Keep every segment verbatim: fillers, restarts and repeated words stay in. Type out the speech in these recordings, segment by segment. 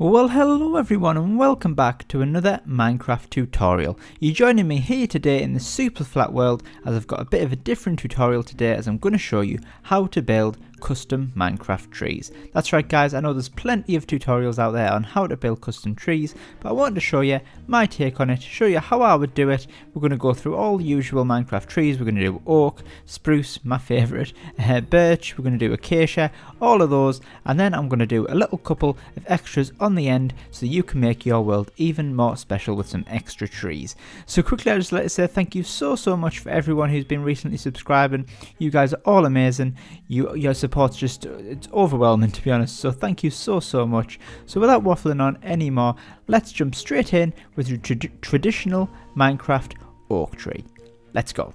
Well, hello everyone and welcome back to another Minecraft tutorial. You're joining me here today in the super flat world as I've got a bit of a different tutorial today, as I'm going to show you how to build custom Minecraft trees. That's right guys, I know there's plenty of tutorials out there on how to build custom trees, but I wanted to show you my take on it, show you how I would do it. We're going to go through all the usual Minecraft trees. We're going to do oak, spruce, my favourite, uh, birch, we're going to do acacia, all of those, and then I'm going to do a little couple of extras on the end so you can make your world even more special with some extra trees. So quickly, I just like to say thank you so so much for everyone who's been recently subscribing. You guys are all amazing. You, you're support's just, it's overwhelming to be honest, so thank you so so much. So without waffling on anymore, let's jump straight in with your tra traditional Minecraft oak tree. Let's go.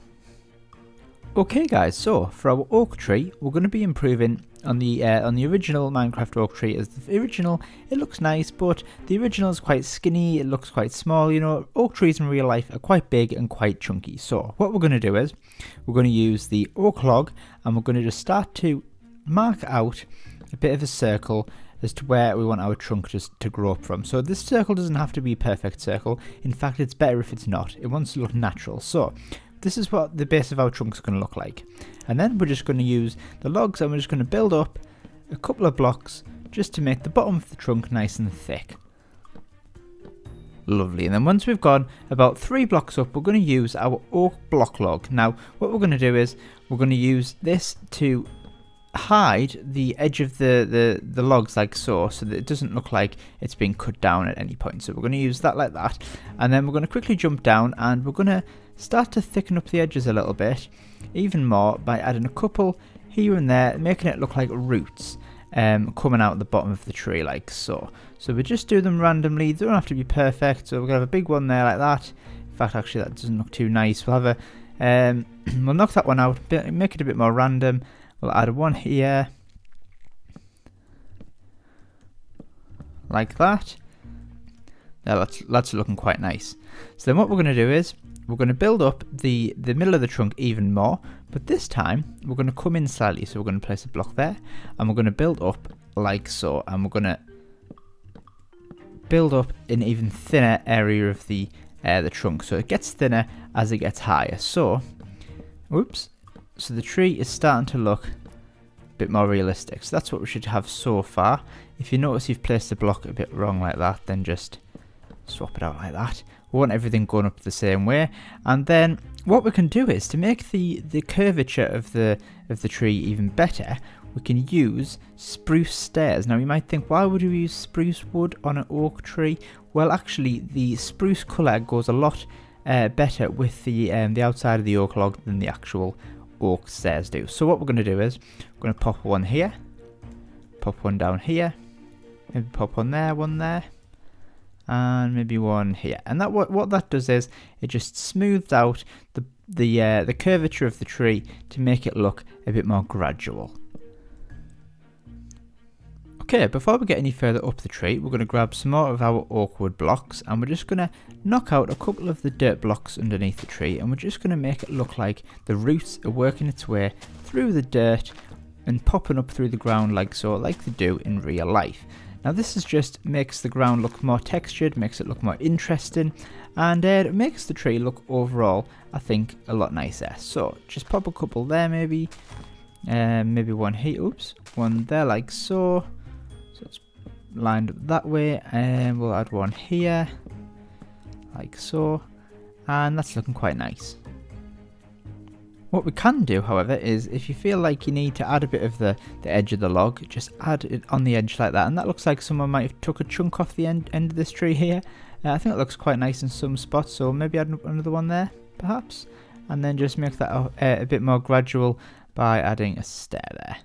Okay guys, so for our oak tree, we're going to be improving on the uh, on the original Minecraft oak tree. As the original, it looks nice, but the original is quite skinny, it looks quite small. You know, oak trees in real life are quite big and quite chunky. So what we're going to do is we're going to use the oak log and we're going to just start to mark out a bit of a circle as to where we want our trunk just to grow up from. So this circle doesn't have to be a perfect circle. In fact, it's better if it's not. It wants to look natural. So this is what the base of our trunk's going to look like. And then we're just going to use the logs and we're just going to build up a couple of blocks just to make the bottom of the trunk nice and thick. Lovely. And then once we've gone about three blocks up, we're going to use our oak block log. Now what we're going to do is we're going to use this to hide the edge of the, the, the logs like so, so that it doesn't look like it's been cut down at any point. So we're going to use that like that, and then we're going to quickly jump down and we're going to start to thicken up the edges a little bit, even more, by adding a couple here and there, making it look like roots um, coming out the bottom of the tree like so. So we just do them randomly, they don't have to be perfect, so we're going to have a big one there like that. In fact, actually that doesn't look too nice, we'll have a, um, we'll knock that one out, make it a bit more random. We'll add one here, like that. Now that's, that's looking quite nice. So then what we're going to do is, we're going to build up the, the middle of the trunk even more, but this time we're going to come in slightly. So we're going to place a block there, and we're going to build up like so, and we're going to build up an even thinner area of the, uh, the trunk. So it gets thinner as it gets higher. So, whoops. So the tree is starting to look a bit more realistic. So that's what we should have so far. If you notice you've placed the block a bit wrong like that, then just swap it out like that. We want everything going up the same way. And then what we can do is, to make the, the curvature of the, of the tree even better, we can use spruce stairs. Now you might think, why would we use spruce wood on an oak tree? Well, actually the spruce colour goes a lot uh, better with the, um, the outside of the oak log than the actual oak stairs do. So what we're going to do is we're going to pop one here, pop one down here, maybe pop one there, one there, and maybe one here. And that what what that does is it just smooths out the the uh, the curvature of the tree to make it look a bit more gradual. Okay, before we get any further up the tree, we're going to grab some more of our oak wood blocks and we're just going to knock out a couple of the dirt blocks underneath the tree, and we're just going to make it look like the roots are working its way through the dirt and popping up through the ground like so, like they do in real life. Now this is just makes the ground look more textured, makes it look more interesting, and uh, it makes the tree look overall, I think, a lot nicer. So just pop a couple there maybe, uh, maybe one here, oops, one there like so. So it's lined up that way, and we'll add one here, like so, and that's looking quite nice. What we can do, however, is if you feel like you need to add a bit of the, the edge of the log, just add it on the edge like that, and that looks like someone might have took a chunk off the end, end of this tree here. Uh, I think it looks quite nice in some spots, so maybe add another one there, perhaps, and then just make that uh, a bit more gradual by adding a stair there.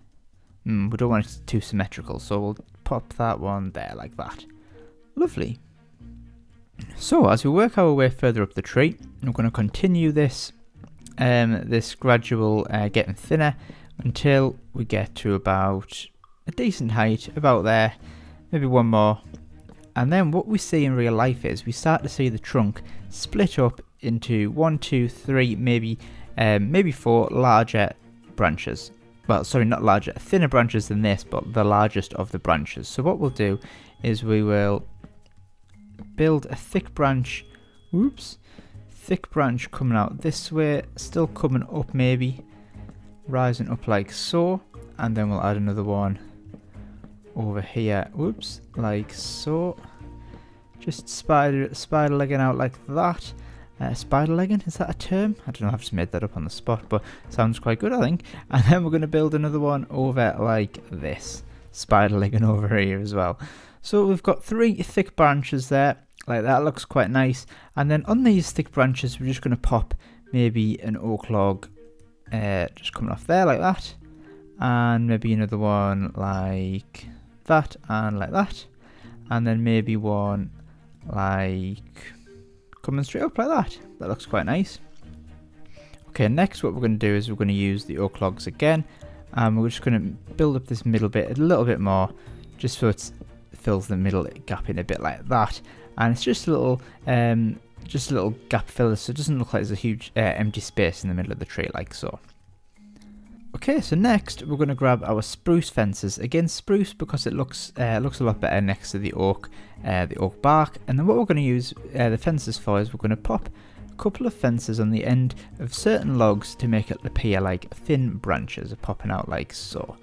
Mm, we don't want it too symmetrical, so we'll pop that one there like that. Lovely. So as we work our way further up the tree, we're going to continue this um, this gradual uh, getting thinner until we get to about a decent height, about there, maybe one more. And then what we see in real life is we start to see the trunk split up into one, two, three, maybe um, maybe four larger branches. well, sorry, not larger, thinner branches than this, but the largest of the branches. So what we'll do is we will build a thick branch, whoops, thick branch coming out this way, still coming up maybe, rising up like so, and then we'll add another one over here, whoops, like so, just spider, spider legging out like that. Uh, spider legging, is that a term? I don't know, I've just made that up on the spot, but it sounds quite good, I think. And then we're going to build another one over like this, spider legging over here as well. So we've got three thick branches there, like that, looks quite nice. And then on these thick branches, we're just going to pop maybe an oak log uh, just coming off there like that, and maybe another one like that and like that, and then maybe one like coming straight up like that. That looks quite nice. Okay, next what we're going to do is we're going to use the oak logs again, and we're just going to build up this middle bit a little bit more, just so it fills the middle gap in a bit like that. And it's just a little um, just a little gap filler, so it doesn't look like there's a huge uh, empty space in the middle of the tree like so. Okay, so next we're going to grab our spruce fences. Again, spruce because it looks uh, looks a lot better next to the oak, uh, the oak bark. And then what we're going to use uh, the fences for is we're going to pop a couple of fences on the end of certain logs to make it appear like thin branches are popping out like so.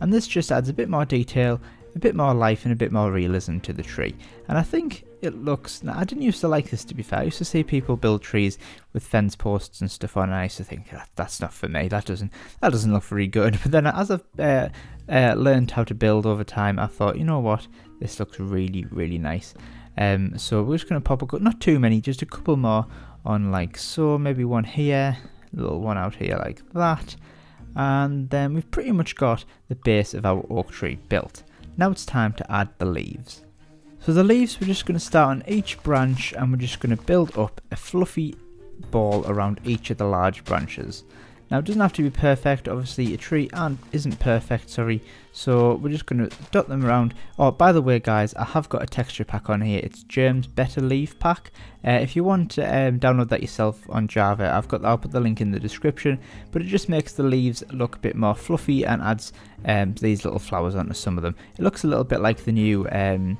And this just adds a bit more detail, a bit more life, and a bit more realism to the tree. And I think it looks, now I didn't used to like this, to be fair. I used to see people build trees with fence posts and stuff on, and I used to think that, that's not for me, that doesn't that doesn't look very good. But then as I've uh, uh, learned how to build over time, I thought, you know what, this looks really really nice. Um, so we're just going to pop a couple, not too many, just a couple more on like so, maybe one here, a little one out here like that, and then we've pretty much got the base of our oak tree built. Now it's time to add the leaves. So the leaves, we're just going to start on each branch, and we're just going to build up a fluffy ball around each of the large branches. Now it doesn't have to be perfect, obviously a tree and isn't perfect, sorry. So we're just going to dot them around. Oh, by the way guys, I have got a texture pack on here. It's Jerms Better Leaf pack. Uh, if you want to um, download that yourself on Java, I've got that. I'll put the link in the description. But it just makes the leaves look a bit more fluffy and adds um, these little flowers onto some of them. It looks a little bit like the new... Um,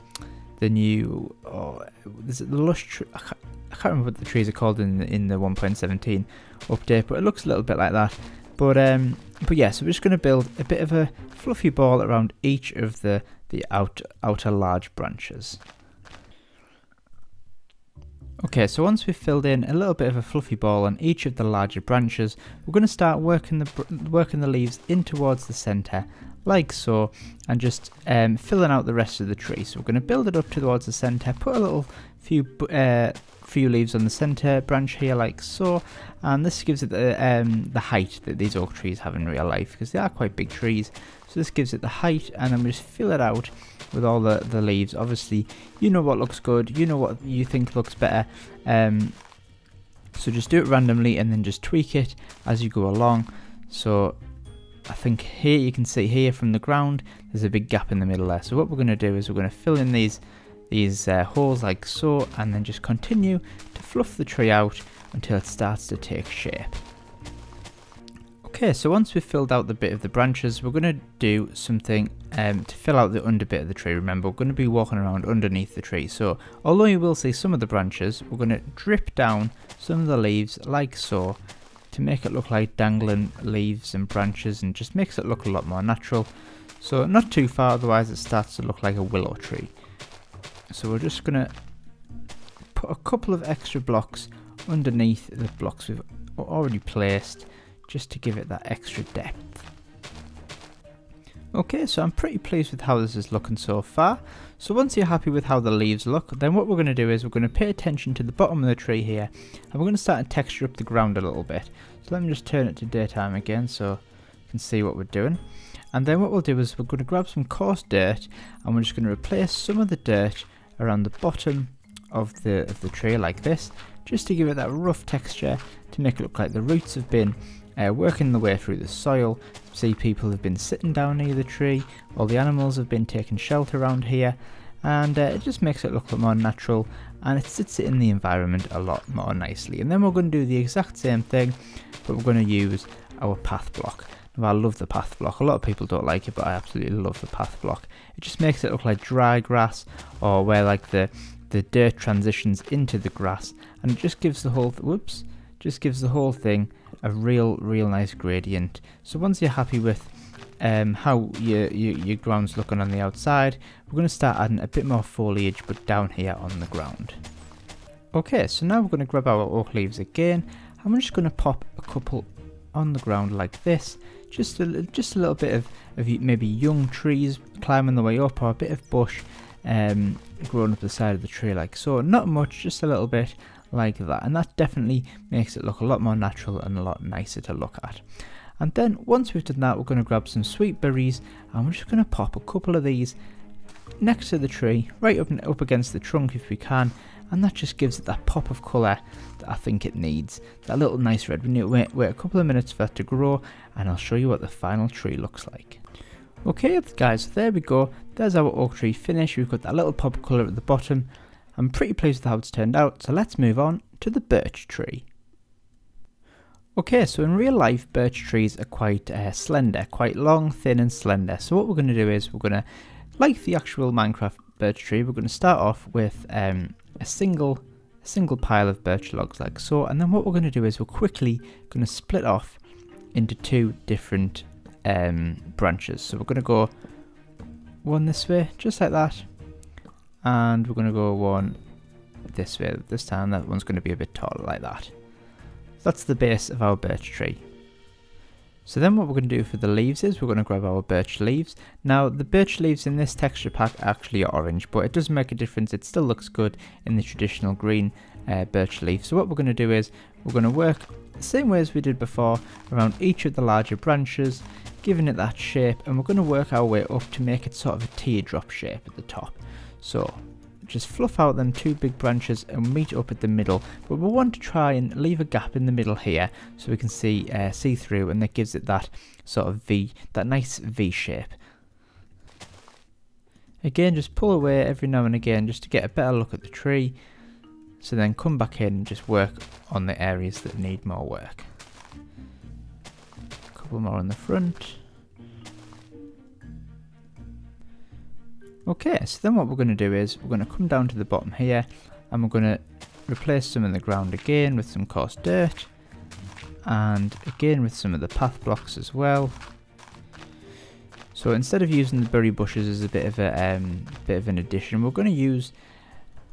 The new, oh, is it the lush tree? I can't, I can't remember what the trees are called in the, in the one point seventeen update, but it looks a little bit like that. But um, but yeah, so we're just going to build a bit of a fluffy ball around each of the the out, outer large branches. Okay, so once we've filled in a little bit of a fluffy ball on each of the larger branches, we're going to start working the working the leaves in towards the centre, like so, and just um, filling out the rest of the tree. So we're going to build it up towards the centre, put a little few uh, few leaves on the centre branch here, like so, and this gives it the um, the height that these oak trees have in real life, because they are quite big trees. So this gives it the height, and then we just fill it out with all the, the leaves. Obviously, you know what looks good, you know what you think looks better. Um, so just do it randomly and then just tweak it as you go along. So I think here, you can see here from the ground, there's a big gap in the middle there. So what we're going to do is we're going to fill in these, these uh, holes like so, and then just continue to fluff the tree out until it starts to take shape. Okay, so once we've filled out the bit of the branches, we're going to do something um, to fill out the under bit of the tree. Remember, we're going to be walking around underneath the tree. So although you will see some of the branches, we're going to drip down some of the leaves like so to make it look like dangling leaves and branches, and just makes it look a lot more natural. So not too far, otherwise it starts to look like a willow tree. So we're just going to put a couple of extra blocks underneath the blocks we've already placed, just to give it that extra depth. Okay, so I'm pretty pleased with how this is looking so far. So once you're happy with how the leaves look, then what we're going to do is we're going to pay attention to the bottom of the tree here, and we're going to start to texture up the ground a little bit. So let me just turn it to daytime again so you can see what we're doing. And then what we'll do is we're going to grab some coarse dirt, and we're just going to replace some of the dirt around the bottom of the, of the tree like this, just to give it that rough texture, to make it look like the roots have been Uh, working the way through the soil. See, people have been sitting down near the tree, all the animals have been taking shelter around here, and uh, it just makes it look a lot more natural, and it sits in the environment a lot more nicely. And then we're going to do the exact same thing, but we're going to use our path block. Now, I love the path block. A lot of people don't like it, but I absolutely love the path block. It just makes it look like dry grass, or where like the the dirt transitions into the grass, and it just gives the whole whoops just gives the whole thing a real real nice gradient. So once you're happy with um, how your, your, your ground's looking on the outside, we're going to start adding a bit more foliage, but down here on the ground. Okay, so now we're going to grab our oak leaves again, and we're just going to pop a couple on the ground like this. Just a, just a little bit of, of maybe young trees climbing the way up, or a bit of bush um, growing up the side of the tree like so. Not much, just a little bit like that, and that definitely makes it look a lot more natural and a lot nicer to look at. And then once we've done that, we're going to grab some sweet berries, and we're just going to pop a couple of these next to the tree, right up, up against the trunk if we can, and that just gives it that pop of colour that I think it needs. That little nice red. We need to wait, wait a couple of minutes for that to grow, and I'll show you what the final tree looks like. Okay guys, there we go. There's our oak tree finished. We've got that little pop of colour at the bottom. I'm pretty pleased with how it's turned out, so let's move on to the birch tree. Okay, so in real life, birch trees are quite uh, slender, quite long, thin and slender. So what we're going to do is we're going to, like the actual Minecraft birch tree, we're going to start off with um, a single a single pile of birch logs like so, and then what we're going to do is we're quickly going to split off into two different um, branches. So we're going to go one this way, just like that, and we're going to go one this way. This time that one's going to be a bit taller like that. That's the base of our birch tree. So then what we're going to do for the leaves is we're going to grab our birch leaves. Now the birch leaves in this texture pack actually are orange, but it doesn't make a difference. It still looks good in the traditional green uh, birch leaf. So what we're going to do is we're going to work the same way as we did before around each of the larger branches, giving it that shape, and we're going to work our way up to make it sort of a teardrop shape at the top. So just fluff out them two big branches and meet up at the middle, but we want to try and leave a gap in the middle here so we can see uh, see through, and that gives it that sort of V, that nice V shape. Again, just pull away every now and again just to get a better look at the tree, so then come back in and just work on the areas that need more work. A couple more on the front. Okay, so then what we're going to do is we're going to come down to the bottom here, and we're going to replace some in the ground again with some coarse dirt, and again with some of the path blocks as well. So instead of using the berry bushes as a bit of a um, bit of an addition, we're going to use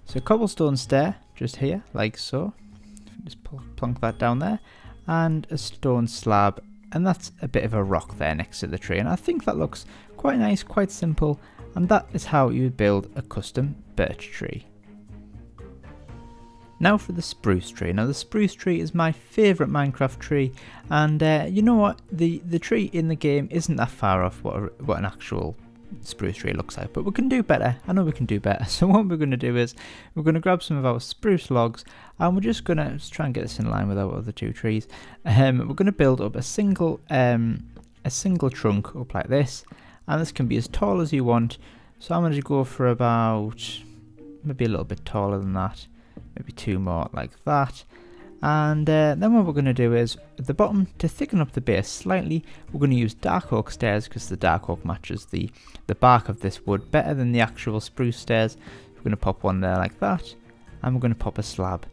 so cobblestone stair just here like so. Just plonk that down there, and a stone slab, and that's a bit of a rock there next to the tree, and I think that looks quite nice, quite simple. And that is how you build a custom birch tree. Now for the spruce tree. Now the spruce tree is my favourite Minecraft tree, and uh, you know what, the, the tree in the game isn't that far off what, a, what an actual spruce tree looks like, but we can do better. I know we can do better. So what we're going to do is we're going to grab some of our spruce logs, and we're just going to try and get this in line with our other two trees. Um, we're going to build up a single, um, a single trunk up like this. And this can be as tall as you want, so I'm going to go for about maybe a little bit taller than that, maybe two more like that. And uh, then what we're going to do is at the bottom, to thicken up the base slightly, we're going to use dark oak stairs, because the dark oak matches the the bark of this wood better than the actual spruce stairs. We're going to pop one there like that, and we're going to pop a slab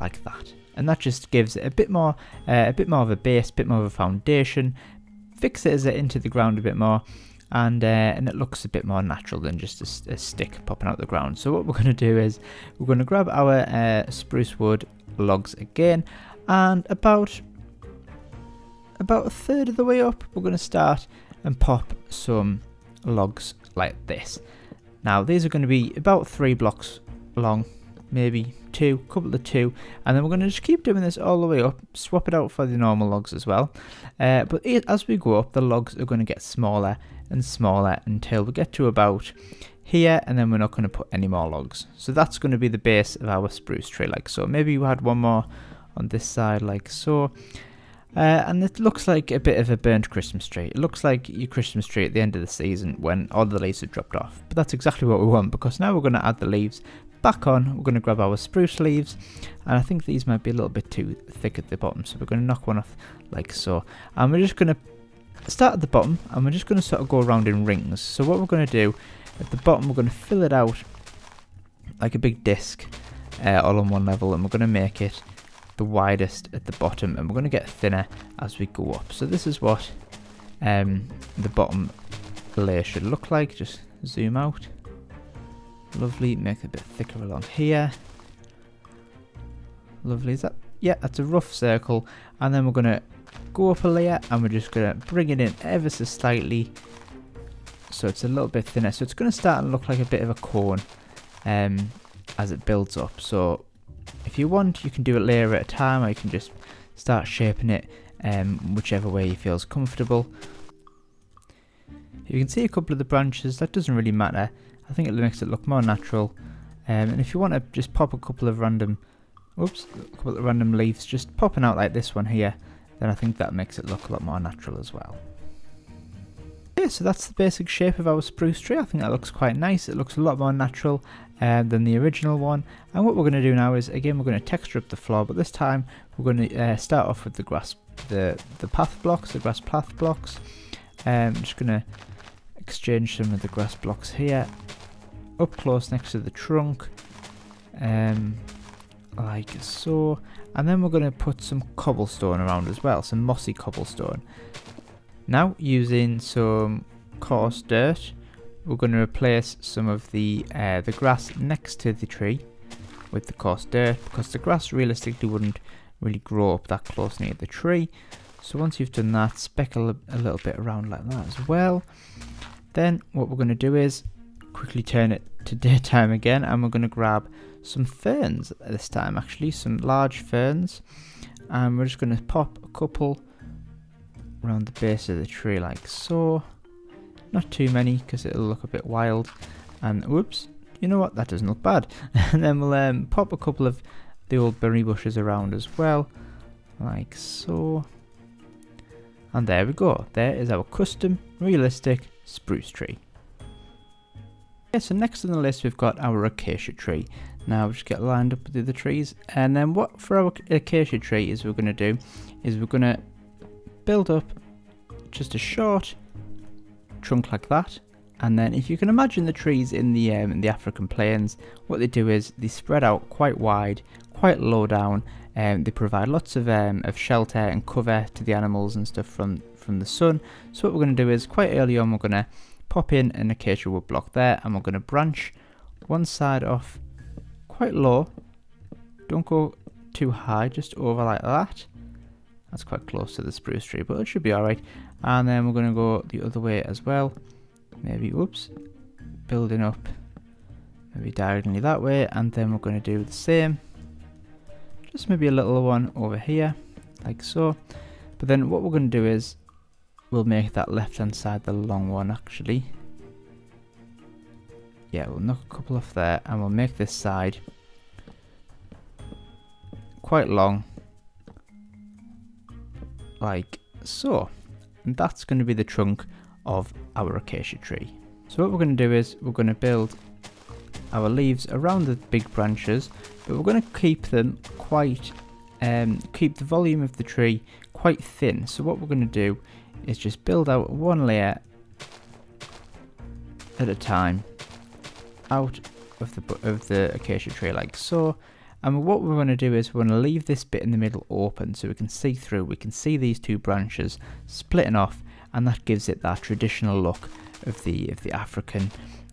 like that, and that just gives it a bit more uh, a bit more of a base, a bit more of a foundation, fix it as it into the ground a bit more. And, uh, and it looks a bit more natural than just a, a stick popping out the ground. So what we're going to do is we're going to grab our uh, spruce wood logs again, and about about a third of the way up, we're going to start and pop some logs like this. Now these are going to be about three blocks long, maybe two, couple of two, and then we're going to just keep doing this all the way up, swap it out for the normal logs as well. Uh, but as we go up, the logs are going to get smaller and smaller until we get to about here, and then we're not going to put any more logs. So that's going to be the base of our spruce tree like so. Maybe we had one more on this side like so. Uh, and it looks like a bit of a burnt Christmas tree. It looks like your Christmas tree at the end of the season when all the leaves have dropped off. But that's exactly what we want, because now we're going to add the leaves back on. We're going to grab our spruce leaves, and I think these might be a little bit too thick at the bottom, so we're going to knock one off like so. And we're just going to start at the bottom, and we're just going to sort of go around in rings. So what we're going to do, at the bottom we're going to fill it out like a big disc, uh, all on one level, and we're going to make it the widest at the bottom, and we're going to get thinner as we go up. So this is what um, the bottom layer should look like. Just zoom out. Lovely, make it a bit thicker along here. Lovely, is that? Yeah, that's a rough circle, and then we're going to go up a layer, and we're just going to bring it in ever so slightly, so it's a little bit thinner. So it's going to start and look like a bit of a cone um, as it builds up. So if you want, you can do it layer at a time, or you can just start shaping it um, whichever way you feel is comfortable. You can see a couple of the branches. That doesn't really matter. I think it makes it look more natural. Um, and if you want to just pop a couple of random, oops, a couple of random leaves just popping out like this one here, then I think that makes it look a lot more natural as well. Okay, so that's the basic shape of our spruce tree. I think that looks quite nice. It looks a lot more natural uh, than the original one. And what we're going to do now is, again, we're going to texture up the floor, but this time we're going to uh, start off with the grass, the the path blocks, the grass path blocks. Um, I'm just going to exchange some of the grass blocks here, up close next to the trunk, um, like so. And then we're going to put some cobblestone around as well, some mossy cobblestone. Now, using some coarse dirt, we're going to replace some of the uh, the grass next to the tree with the coarse dirt, because the grass realistically wouldn't really grow up that close near the tree. So once you've done that, speckle a little bit around like that as well. Then what we're going to do is quickly turn it to daytime again, and we're going to grab some ferns this time, actually, some large ferns, and we're just going to pop a couple around the base of the tree like so. Not too many, because it'll look a bit wild. And whoops, you know what, that doesn't look bad. And then we'll um, pop a couple of the old berry bushes around as well, like so. And there we go, there is our custom realistic spruce tree. Okay, so next on the list we've got our acacia tree. Now we'll just get lined up with the other trees, and then what for our acacia tree is we're going to do is we're going to build up just a short trunk like that. And then if you can imagine the trees in the, um, in the African plains, what they do is they spread out quite wide, quite low down, and um, they provide lots of, um, of shelter and cover to the animals and stuff from, from the sun. So what we're going to do is quite early on we're going to pop in an acacia wood block there, and we're going to branch one side off quite low. Don't go too high, just over like that. That's quite close to the spruce tree, but it should be alright. And then we're going to go the other way as well. Maybe, oops, building up maybe diagonally that way. And then we're going to do the same. Just maybe a little one over here, like so. But then what we're going to do is we'll make that left hand side the long one, actually. Yeah, we'll knock a couple off there, and we'll make this side quite long, like so. And that's going to be the trunk of our acacia tree. So what we're going to do is we're going to build our leaves around the big branches, but we're going to keep them quite, um, keep the volume of the tree quite thin. So what we're going to do is just build out one layer at a time out of the of the acacia tree like so. And what we're going to do is we're going to leave this bit in the middle open, so we can see through. We can see these two branches splitting off, and that gives it that traditional look of the of the African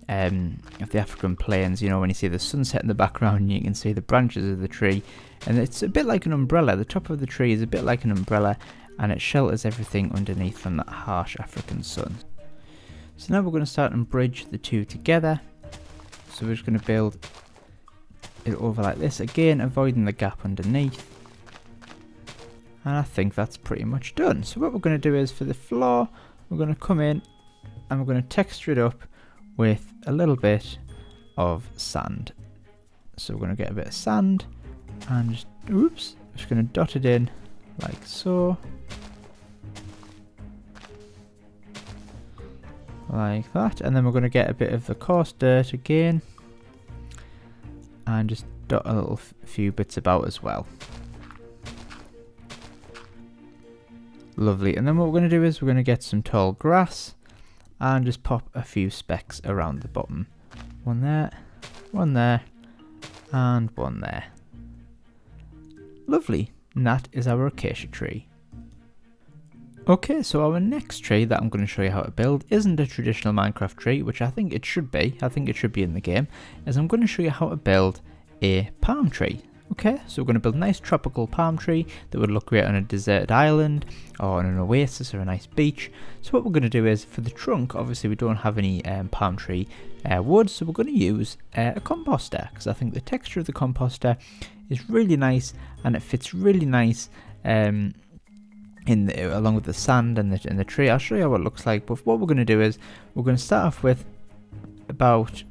um, of the African plains. You know, when you see the sunset in the background, you can see the branches of the tree, and it's a bit like an umbrella. The top of the tree is a bit like an umbrella, and it shelters everything underneath from that harsh African sun. So now we're going to start and bridge the two together. So we're just going to build it over like this, again avoiding the gap underneath. And I think that's pretty much done. So what we're going to do is for the floor, we're going to come in and we're going to texture it up with a little bit of sand. So we're going to get a bit of sand and just, oops, just going to dot it in like so, like that. And then we're going to get a bit of the coarse dirt again and just dot a little few bits about as well. Lovely. And then what we're going to do is we're going to get some tall grass and just pop a few specks around the bottom. One there, one there, and one there. Lovely. And that is our acacia tree. Okay, so our next tree that I'm going to show you how to build isn't a traditional Minecraft tree, which I think it should be. I think it should be in the game. Is I'm going to show you how to build a palm tree. Okay, so we're going to build a nice tropical palm tree that would look great on a deserted island or on an oasis or a nice beach. So what we're going to do is, for the trunk, obviously we don't have any um, palm tree uh, wood, so we're going to use uh, a composter, because I think the texture of the composter is really nice and it fits really nice um, in the, along with the sand and the, and the tree. I'll show you how it looks like, but what we're going to do is we're going to start off with about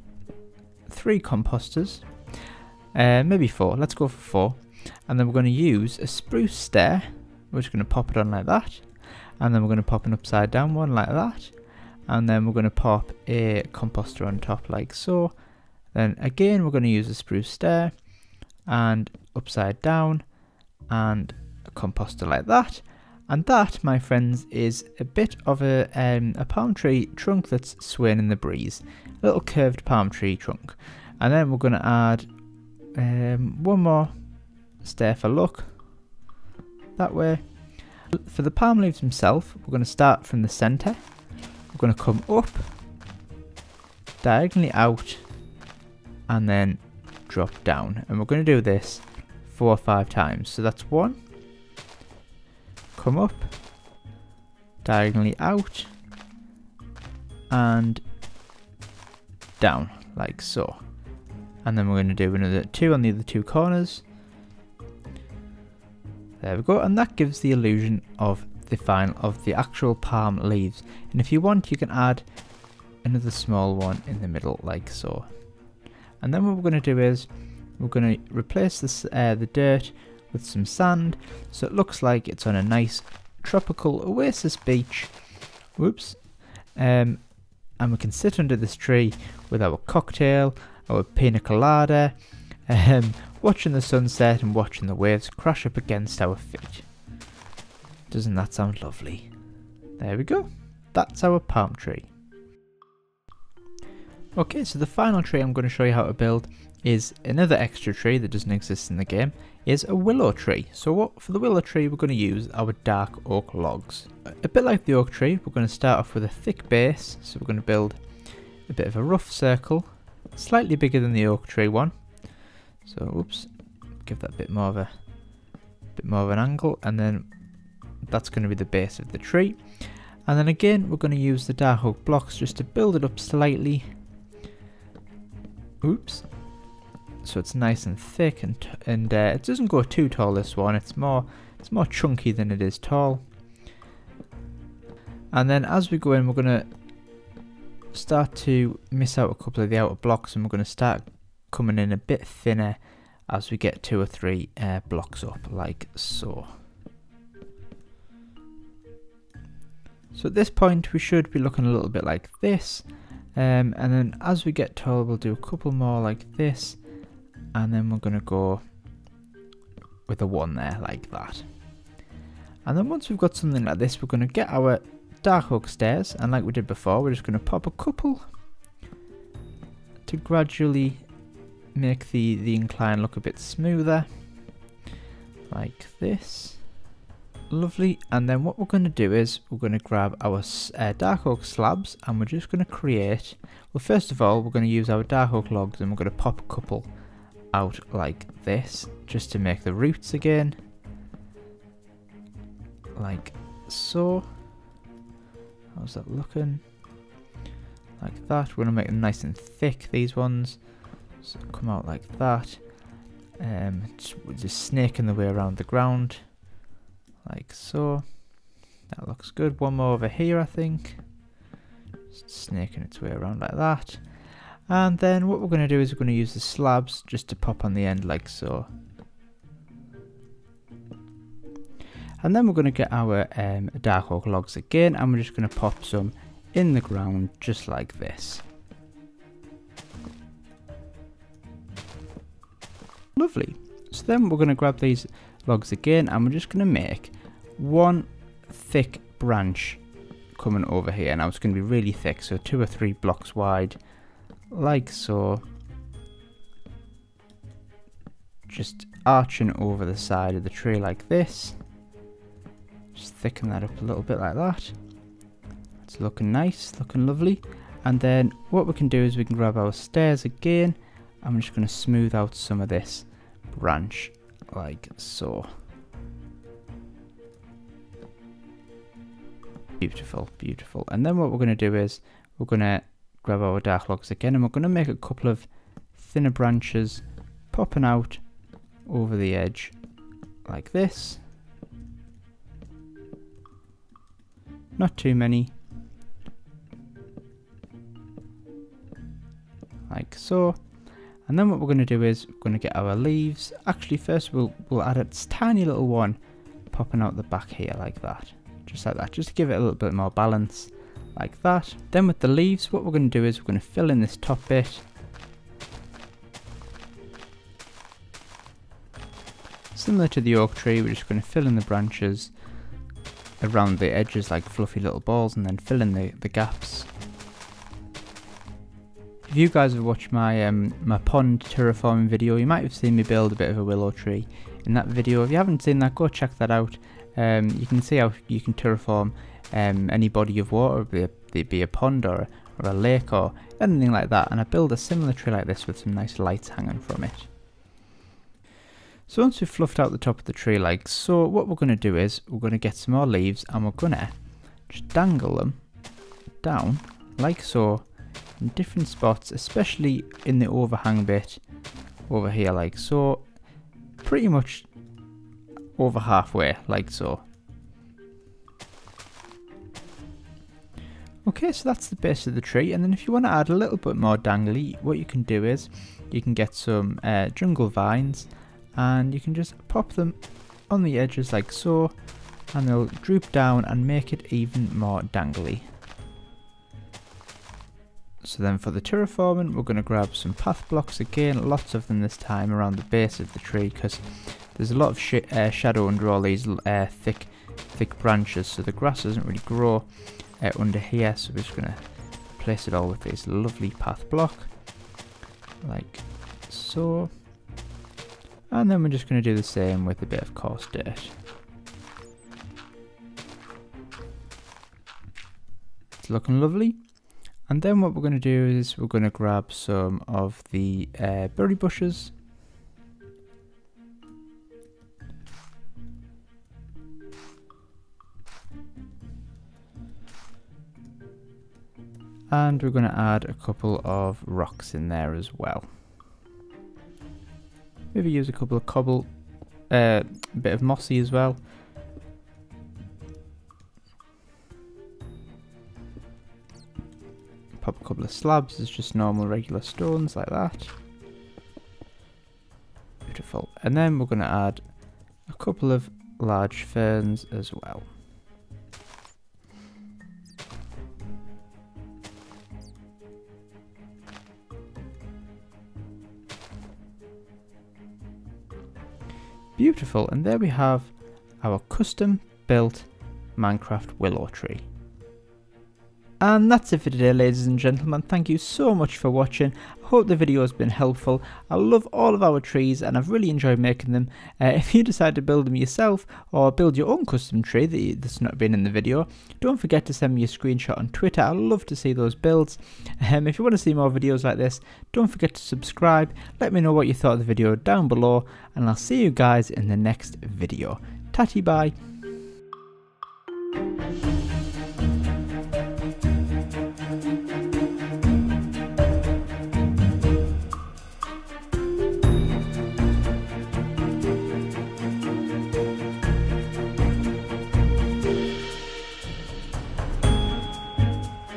three composters. Uh, maybe four. Let's go for four. And then we're going to use a spruce stair. We're just going to pop it on like that. And then we're going to pop an upside down one like that. And then we're going to pop a composter on top like so. Then again we're going to use a spruce stair. And upside down. And a composter like that. And that, my friends, is a bit of a, um, a palm tree trunk that's swaying in the breeze. A little curved palm tree trunk. And then we're going to add... Um, one more stair for luck, that way. For the palm leaves themselves, we're going to start from the centre. We're going to come up, diagonally out, and then drop down. And we're going to do this four or five times. So that's one, come up, diagonally out, and down, like so. And then we're going to do another two on the other two corners. There we go. And that gives the illusion of the final of the actual palm leaves. And if you want, you can add another small one in the middle like so. And then what we're going to do is we're going to replace this, uh, the dirt with some sand. So it looks like it's on a nice tropical oasis beach. Whoops. Um, and we can sit under this tree with our cocktail, our pina colada, um, watching the sunset and watching the waves crash up against our feet. Doesn't that sound lovely? There we go. That's our palm tree. Okay, so the final tree I'm going to show you how to build is another extra tree that doesn't exist in the game, is a willow tree. So what for the willow tree, we're going to use our dark oak logs. A bit like the oak tree, we're going to start off with a thick base. So we're going to build a bit of a rough circle, slightly bigger than the oak tree one. So oops, give that a bit more of a bit more of an angle, and then that's going to be the base of the tree. And then again we're going to use the dark oak blocks just to build it up slightly. Oops. So it's nice and thick, and and uh, it doesn't go too tall, this one. It's more it's more chunky than it is tall. And then as we go in, we're going to start to miss out a couple of the outer blocks, and we're going to start coming in a bit thinner as we get two or three uh, blocks up like so. So at this point we should be looking a little bit like this, um, and then as we get taller we'll do a couple more like this, and then we're going to go with a one there like that. And then once we've got something like this, we're going to get our dark oak stairs, and like we did before, we're just going to pop a couple to gradually make the the incline look a bit smoother like this. Lovely. And then what we're going to do is we're going to grab our uh, dark oak slabs, and we're just going to create, well, first of all we're going to use our dark oak logs, and we're going to pop a couple out like this just to make the roots again like so. How's that looking? Like that. We're going to make them nice and thick, these ones. So come out like that. Um, just, we're just snaking the way around the ground. Like so. That looks good. One more over here, I think. Just snaking its way around like that. And then what we're going to do is we're going to use the slabs just to pop on the end like so. And then we're going to get our um, dark oak logs again, and we're just going to pop some in the ground just like this. Lovely. So then we're going to grab these logs again, and we're just going to make one thick branch coming over here. Now it's going to be really thick, so two or three blocks wide, like so. Just arching over the side of the tree like this. Just thicken that up a little bit like that. It's looking nice, looking lovely. And then what we can do is we can grab our stairs again. I'm just going to smooth out some of this branch like so. Beautiful, beautiful. And then what we're going to do is we're going to grab our dark logs again, and we're going to make a couple of thinner branches popping out over the edge like this. Not too many. Like so. And then what we're going to do is we're going to get our leaves. Actually, first we'll, we'll add a tiny little one popping out the back here like that. Just like that, just to give it a little bit more balance like that. Then with the leaves, what we're going to do is we're going to fill in this top bit. Similar to the oak tree, we're just going to fill in the branches around the edges like fluffy little balls, and then fill in the, the gaps. If you guys have watched my um, my pond terraforming video, you might have seen me build a bit of a willow tree in that video. If you haven't seen that, go check that out. Um, you can see how you can terraform um, any body of water, be it be a pond or a, or a lake or anything like that. And I build a similar tree like this with some nice lights hanging from it. So once we've fluffed out the top of the tree like so, what we're going to do is we're going to get some more leaves, and we're going to just dangle them down like so in different spots, especially in the overhang bit over here like so, pretty much over halfway like so. Okay, so that's the base of the tree, and then if you want to add a little bit more dangly, what you can do is you can get some uh, jungle vines, and you can just pop them on the edges like so, and they'll droop down and make it even more dangly. So then for the terraforming, we're going to grab some path blocks again, lots of them this time around the base of the tree, because there's a lot of sh uh, shadow under all these uh, thick thick branches, so the grass doesn't really grow uh, under here, so we're just going to place it all with this lovely path block like so. And then we're just going to do the same with a bit of coarse dirt. It's looking lovely. And then what we're going to do is we're going to grab some of the uh, berry bushes. And we're going to add a couple of rocks in there as well. Maybe use a couple of cobble, uh, a bit of mossy as well. Pop a couple of slabs as just normal regular stones like that. Beautiful. And then we're going to add a couple of large ferns as well. Beautiful. And there we have our custom built Minecraft willow tree. And that's it for today, ladies and gentlemen. Thank you so much for watching. I hope the video has been helpful. I love all of our trees and I've really enjoyed making them. Uh, if you decide to build them yourself or build your own custom tree that, that's not been in the video, don't forget to send me a screenshot on Twitter. I love to see those builds. Um, if you want to see more videos like this, don't forget to subscribe. Let me know what you thought of the video down below, and I'll see you guys in the next video. Tatty bye.